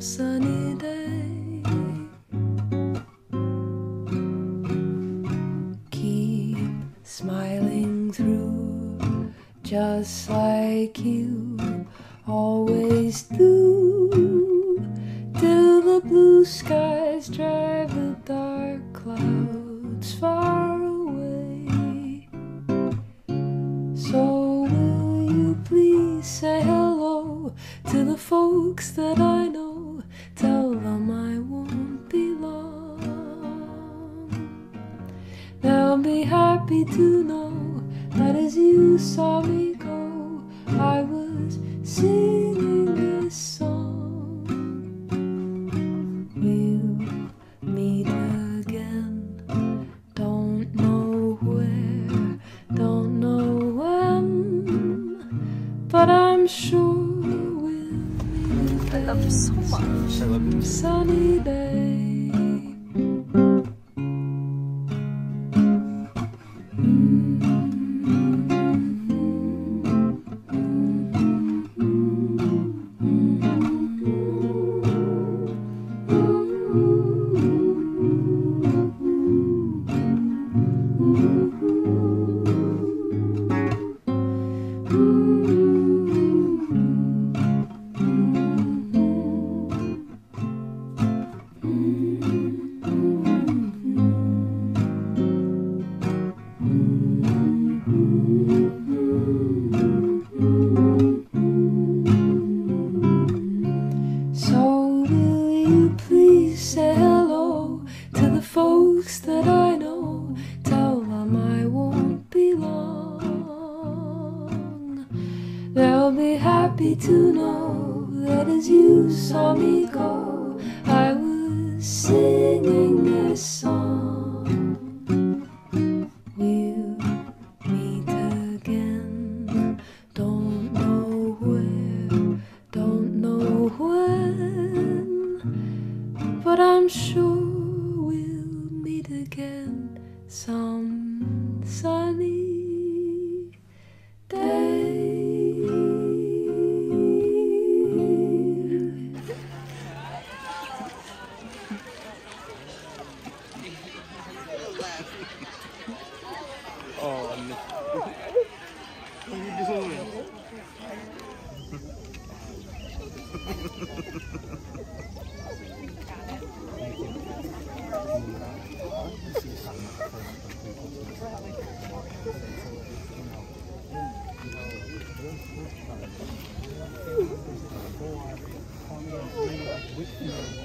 warm sunny day. Keep smiling through, just like you always do, till the blue skies drive the dark clouds far away. So will you please say hello to the folks that I know? Tell them I won't be long. They'll be happy to know that as you saw me go, I was singing this song. We'll meet again, don't know where, don't know when, but I'm sure we'll meet again. I love you so much. I love you. Sunny day. Say hello to the folks that I know. Tell them I won't be long. They'll be happy to know that as you saw me go, I was singing this song. We'll meet again, don't know where, don't know when, but I'm sure we'll meet again some sunny day. Oh,